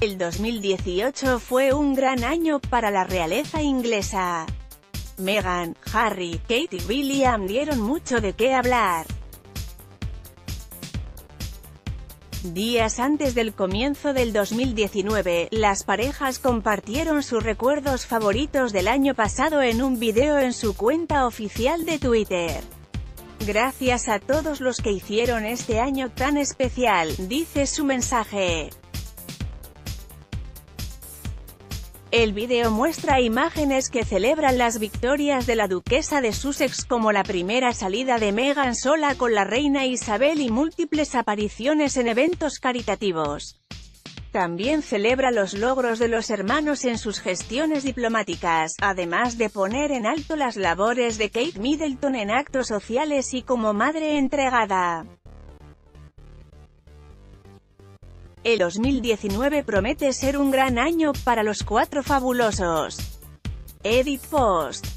El 2018 fue un gran año para la realeza inglesa. Meghan, Harry, Kate y William dieron mucho de qué hablar. Días antes del comienzo del 2019, las parejas compartieron sus recuerdos favoritos del año pasado en un video en su cuenta oficial de Twitter. Gracias a todos los que hicieron este año tan especial, dice su mensaje. El video muestra imágenes que celebran las victorias de la duquesa de Sussex, como la primera salida de Meghan sola con la reina Isabel y múltiples apariciones en eventos caritativos. También celebra los logros de los hermanos en sus gestiones diplomáticas, además de poner en alto las labores de Kate Middleton en actos sociales y como madre entregada. El 2019 promete ser un gran año para los cuatro fabulosos. Edit Post.